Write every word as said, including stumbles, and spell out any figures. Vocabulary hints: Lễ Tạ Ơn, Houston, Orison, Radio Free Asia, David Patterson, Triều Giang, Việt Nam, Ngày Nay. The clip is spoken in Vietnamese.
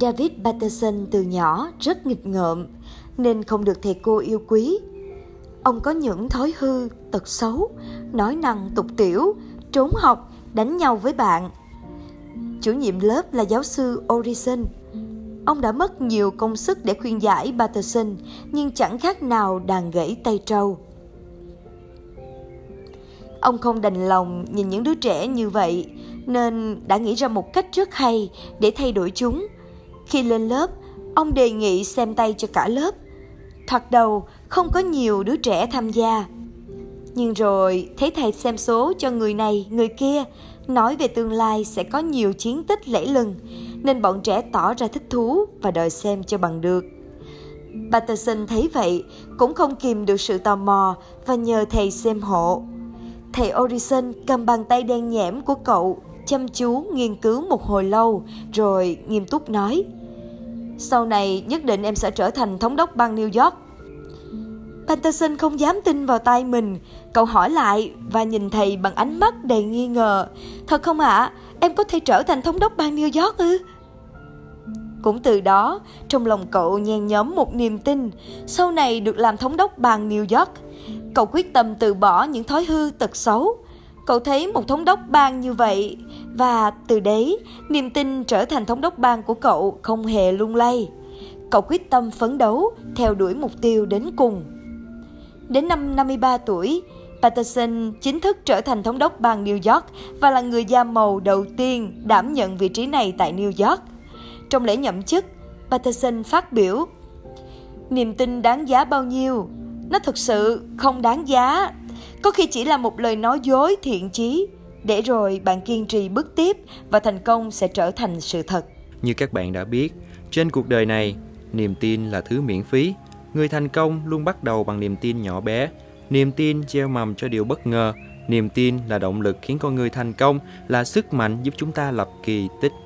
David Patterson từ nhỏ rất nghịch ngợm nên không được thầy cô yêu quý. Ông có những thói hư, tật xấu, nói năng tục tiểu, trốn học, đánh nhau với bạn. Chủ nhiệm lớp là giáo sư Orison. Ông đã mất nhiều công sức để khuyên giải Patterson, nhưng chẳng khác nào đàn gãy tay trâu. Ông không đành lòng nhìn những đứa trẻ như vậy, nên đã nghĩ ra một cách rất hay để thay đổi chúng. Khi lên lớp, ông đề nghị xem tay cho cả lớp. Thoạt đầu, không có nhiều đứa trẻ tham gia. Nhưng rồi, thấy thầy xem số cho người này, người kia, nói về tương lai sẽ có nhiều chiến tích lẫy lừng, nên bọn trẻ tỏ ra thích thú và đòi xem cho bằng được. Patterson thấy vậy, cũng không kìm được sự tò mò và nhờ thầy xem hộ. Thầy Orison cầm bàn tay đen nhẽm của cậu, chăm chú nghiên cứu một hồi lâu, rồi nghiêm túc nói: "Sau này nhất định em sẽ trở thành thống đốc bang New York." Patterson không dám tin vào tai mình, cậu hỏi lại và nhìn thầy bằng ánh mắt đầy nghi ngờ: "Thật không ạ? À? Em có thể trở thành thống đốc bang New York ư?" Cũng từ đó, trong lòng cậu nhen nhóm một niềm tin, sau này được làm thống đốc bang New York. Cậu quyết tâm từ bỏ những thói hư tật xấu. Cậu thấy một thống đốc bang như vậy, và từ đấy, niềm tin trở thành thống đốc bang của cậu không hề lung lay. Cậu quyết tâm phấn đấu, theo đuổi mục tiêu đến cùng. Đến năm năm mươi ba tuổi, Patterson chính thức trở thành thống đốc bang New York và là người da màu đầu tiên đảm nhận vị trí này tại New York. Trong lễ nhậm chức, Patterson phát biểu: "Niềm tin đáng giá bao nhiêu? Nó thực sự không đáng giá. Có khi chỉ là một lời nói dối thiện chí. Để rồi bạn kiên trì bước tiếp và thành công sẽ trở thành sự thật." Như các bạn đã biết, trên cuộc đời này, niềm tin là thứ miễn phí. Người thành công luôn bắt đầu bằng niềm tin nhỏ bé. Niềm tin gieo mầm cho điều bất ngờ. Niềm tin là động lực khiến con người thành công, là sức mạnh giúp chúng ta lập kỳ tích.